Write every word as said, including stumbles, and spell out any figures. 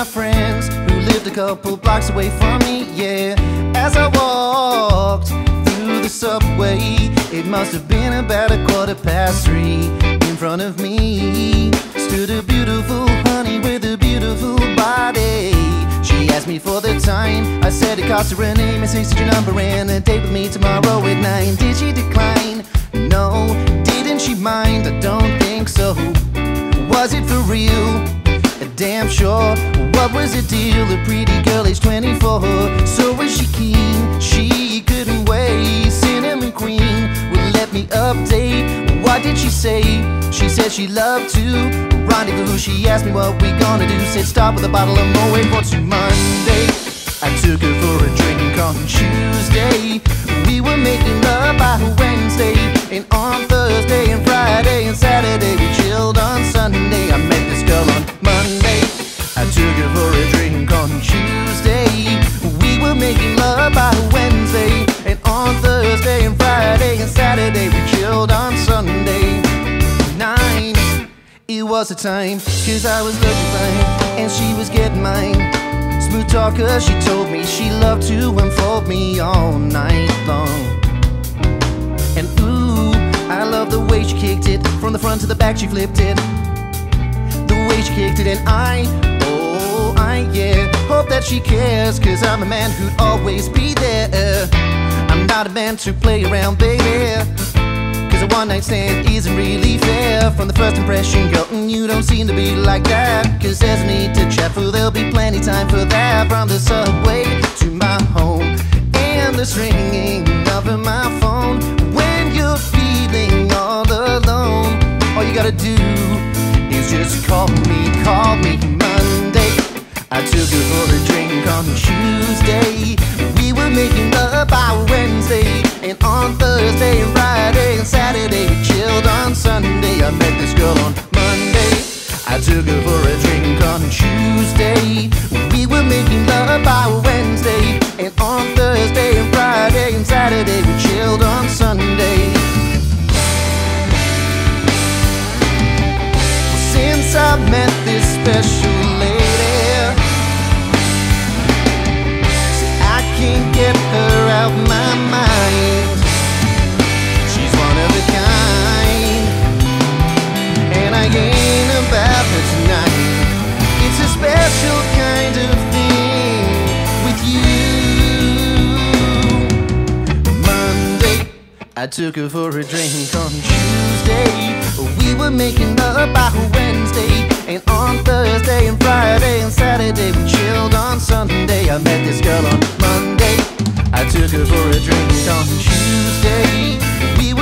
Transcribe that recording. my friends who lived a couple blocks away from me, yeah. As I walked through the subway, it must have been about a quarter past three. In front of me stood a beautiful honey with a beautiful body. She asked me for the time, I said it cost her a name, and six-digit number, and a date with me tomorrow at nine. Did she decline? No. Didn't she mind? I don't think so. Was it for real? Damn sure. What was the deal? A pretty girl aged twenty-four. So was she keen? She couldn't wait. Cinnamon Queen would let me update. What did she say? She said she loved to rendezvous. She asked me what we gonna do. Said stop with a bottle of Moet for Monday. I took her for a drink on Tuesday. We were making love by Wednesday, and on Thursday and Friday and Saturday we chilled on Sunday. I met this girl on Monday. I took her for a drink on Tuesday. We were making love by Wednesday, and on Thursday and Friday and Saturday we chilled on Sunday. Nine. It was the time, cause I was looking fine and she was getting mine. Smooth talker, she told me she loved to unfold me all night long. And ooh, I love the way she kicked it. From the front to the back she flipped it, the way she kicked it. And I, oh I yeah, hope that she cares, cause I'm a man who'd always be there. I'm not a man to play around, baby, cause a one night stand isn't really fair. From the first impression, girl, mm, you don't seem to be like that. Cause there's a need to chat, for there'll be plenty time for that. From the subway to my home, and the ringing of my phone. When you're feeling all alone, all you gotta do is just call me, call me Monday. I took her for a drink on Tuesday. We were making love by Wednesday, and on Thursday and Friday and Saturday we chilled on Sunday. I met this girl on Monday. I took her for a drink on Tuesday. We were making love by Wednesday, and on Thursday and Friday and Saturday we chilled on Sunday. Since I met this special lady, see, I can't get her out my mind. She's one of a kind, and I ain't about her tonight. It's a special kind of thing with you. Monday, I took her for a drink on Tuesday. We were making love by Wednesday, and on Thursday and Friday and Saturday we chilled on Sunday. I met this girl on Monday. I took her for a drink on Tuesday. We were